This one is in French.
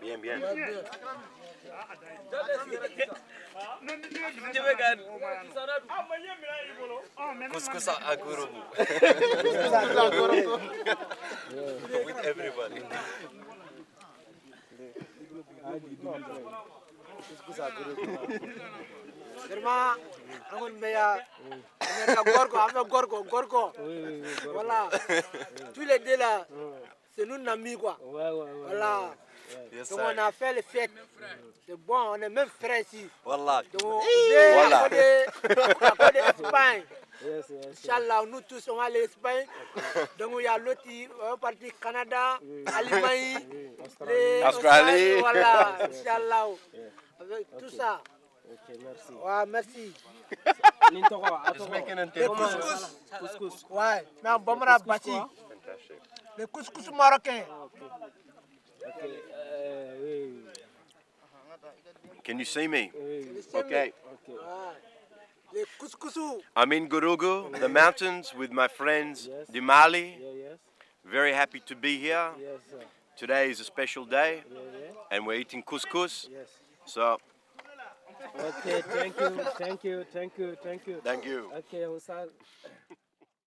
Bien, bien. Couscous à Gurugu. With everybody. Couscous à Gurugu. Irma, أقول بيا أنا غوركو ولا تولي دلا سنون نميقوا ولا donc on a fait les fêtes c'est bon on est même frères ici voilà donc voilà à côté d'Espagne Inch'Allah nous tous on va aller l'Espagne donc il y a l'autre on va partir Canada Allemagne Australie voilà Inch'Allah avec tout ça. Ok, merci. Ouais, merci. Le couscous. Couscous. Ouais, mais un bon rabati. Le couscous marocain. Ok. Oui. Can you see me? Okay. Okay. Le couscous. I'm in Gurugu, the mountains, with my friends di Mali. Very happy to be here. Today is a special day, and we're eating couscous. So. Okay, thank you, thank you, thank you, thank you. Thank you. Okay, Hussein.